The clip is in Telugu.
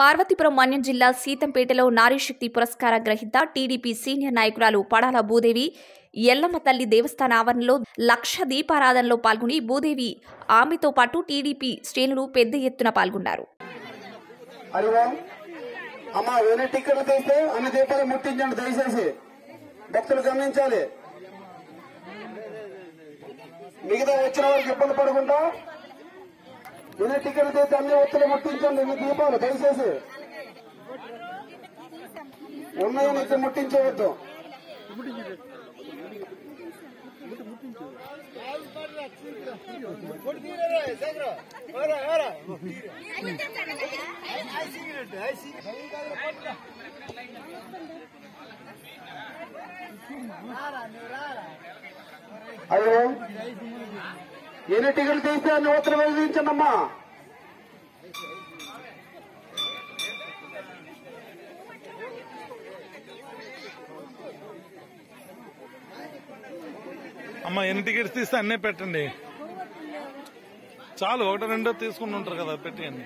పార్వతీపురం మన్యం జిల్లా సీతంపేటలో నారీ శక్తి పురస్కార గ్రహీత టీడీపీ సీనియర్ నాయకురాలు పడాల భూదేవి ఎల్లమ్మ తల్లి దేవస్థాన ఆవరణలో లక్ష దీపారాధనలో పాల్గొని భూదేవి ఆమెతో పాటు టీడీపీ శ్రేణులు పెద్ద ఎత్తున పాల్గొన్నారు. మిగతా వచ్చిన వారికి ఇబ్బంది పడకుండా ఇన్ని టికెట్లు తెచ్చి అన్ని ఒత్తులు ముట్టించండి. ఇన్ని దీపాలు దయచేసి ఉన్నాయని ఇక్కడ ముట్టించవద్దు. అయ్యో ఎన్ని టికెట్లు తీస్తే అన్ని ఓట్లు వెలిగించండమ్మా. అమ్మా ఎన్ని టికెట్స్ తీస్తే అన్నీ పెట్టండి. చాలు ఒకటి రెండో తీసుకుని ఉంటారు కదా, పెట్టేయండి.